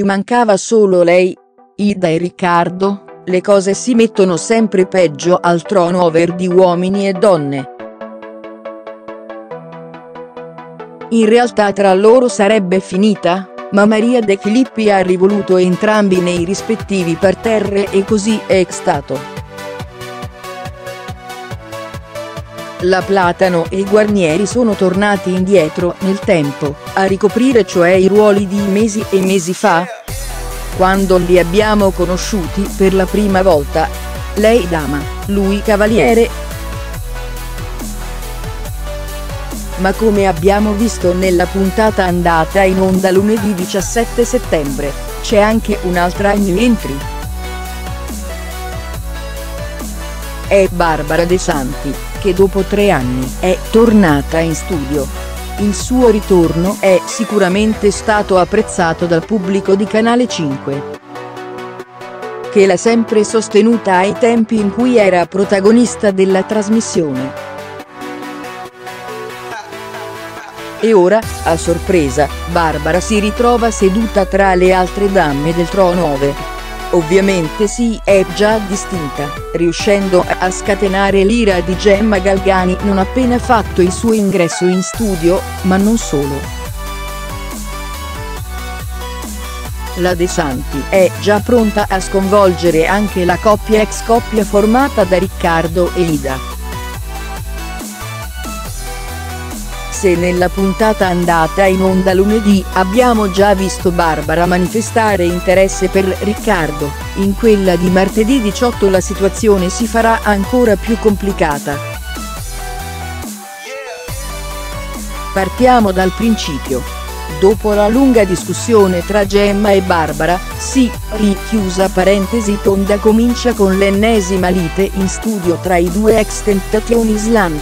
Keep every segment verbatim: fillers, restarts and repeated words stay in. ci mancava solo lei. Ida e Riccardo, le cose si mettono sempre peggio al turnover di Uomini e Donne. In realtà tra loro sarebbe finita, ma Maria De Filippi ha rivoluto entrambi nei rispettivi parterre e così è stato. La Platano e Guarnieri sono tornati indietro nel tempo, a ricoprire cioè i ruoli di mesi e mesi fa, quando li abbiamo conosciuti per la prima volta. Lei dama, lui cavaliere. Ma come abbiamo visto nella puntata andata in onda lunedì diciassette settembre, c'è anche un'altra new entry. È Barbara De Santi, che dopo tre anni è tornata in studio. Il suo ritorno è sicuramente stato apprezzato dal pubblico di Canale cinque, che l'ha sempre sostenuta ai tempi in cui era protagonista della trasmissione. E ora, a sorpresa, Barbara si ritrova seduta tra le altre damme del turnover. Ovviamente si è già distinta, riuscendo a scatenare l'ira di Gemma Galgani non appena fatto il suo ingresso in studio, ma non solo. La De Santi è già pronta a sconvolgere anche la coppia ex coppia formata da Riccardo e Ida. Se nella puntata andata in onda lunedì abbiamo già visto Barbara manifestare interesse per Riccardo, in quella di martedì diciotto la situazione si farà ancora più complicata. Partiamo dal principio. Dopo la lunga discussione tra Gemma e Barbara, sì, richiusa parentesi tonda comincia con l'ennesima lite in studio tra i due ex Temptation Island.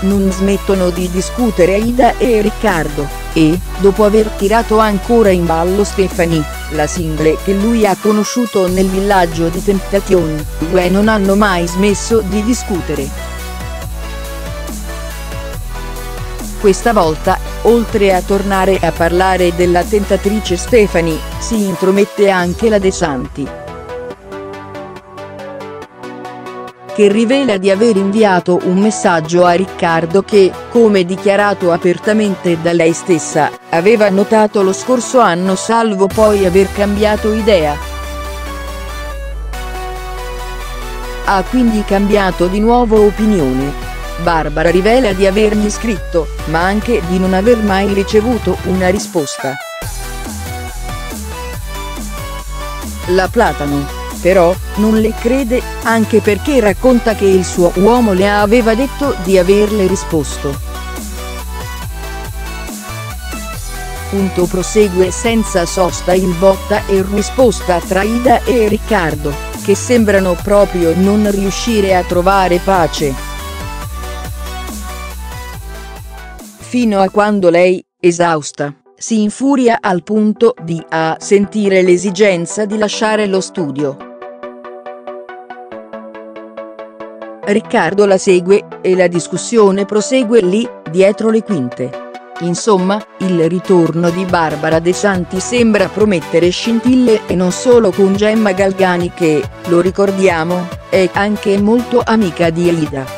Non smettono di discutere Ida e Riccardo, e, dopo aver tirato ancora in ballo Stefani, la single che lui ha conosciuto nel villaggio di Temptation, i due non hanno mai smesso di discutere. Questa volta, oltre a tornare a parlare della tentatrice Stefani, si intromette anche la De Santi, che rivela di aver inviato un messaggio a Riccardo che, come dichiarato apertamente da lei stessa, aveva notato lo scorso anno salvo poi aver cambiato idea. Ha quindi cambiato di nuovo opinione. Barbara rivela di avergli scritto, ma anche di non aver mai ricevuto una risposta. La Platano, però, non le crede, anche perché racconta che il suo uomo le aveva detto di averle risposto. Punto prosegue senza sosta il botta e risposta tra Ida e Riccardo, che sembrano proprio non riuscire a trovare pace. Fino a quando lei, esausta, si infuria al punto di a sentire l'esigenza di lasciare lo studio. Riccardo la segue, e la discussione prosegue lì, dietro le quinte. Insomma, il ritorno di Barbara De Santi sembra promettere scintille e non solo con Gemma Galgani che, lo ricordiamo, è anche molto amica di Ida.